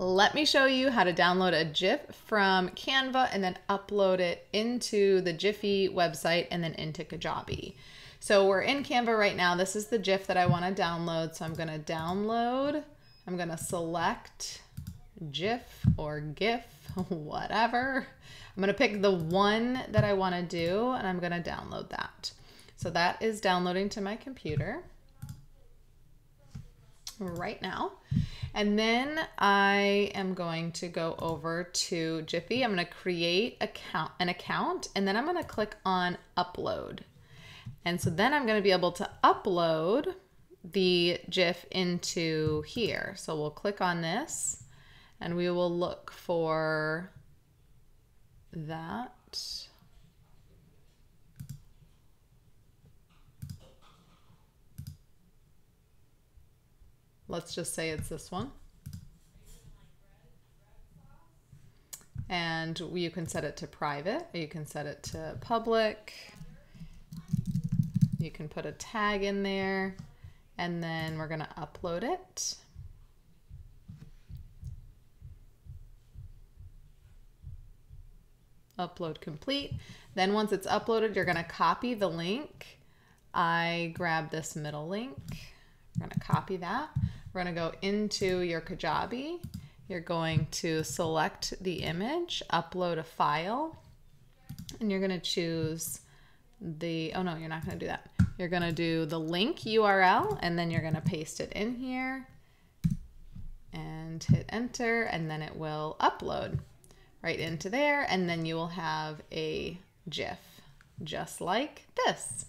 Let me show you how to download a GIF from Canva and then upload it into the Giphy website and then into Kajabi. So we're in Canva right now. This is the GIF that I want to download. So I'm going to download. I'm going to select GIF or GIF, whatever. I'm going to pick the one that I want to do and I'm going to download that. So that is downloading to my computer right now. And then I am going to go over to Giphy. I'm going to create an account, and then I'm going to click on upload. And so then I'm going to be able to upload the GIF into here. So we'll click on this and we will look for that. Let's just say it's this one. And you can set it to private, or you can set it to public. You can put a tag in there, and then we're gonna upload it. Upload complete. Then once it's uploaded, you're gonna copy the link. I grab this middle link. We're gonna copy that. We're gonna go into your Kajabi. You're going to select the image, upload a file, and you're gonna choose the, oh no, you're not gonna do that. You're gonna do the link URL, and then you're gonna paste it in here and hit enter, and then it will upload right into there. And then you will have a GIF just like this.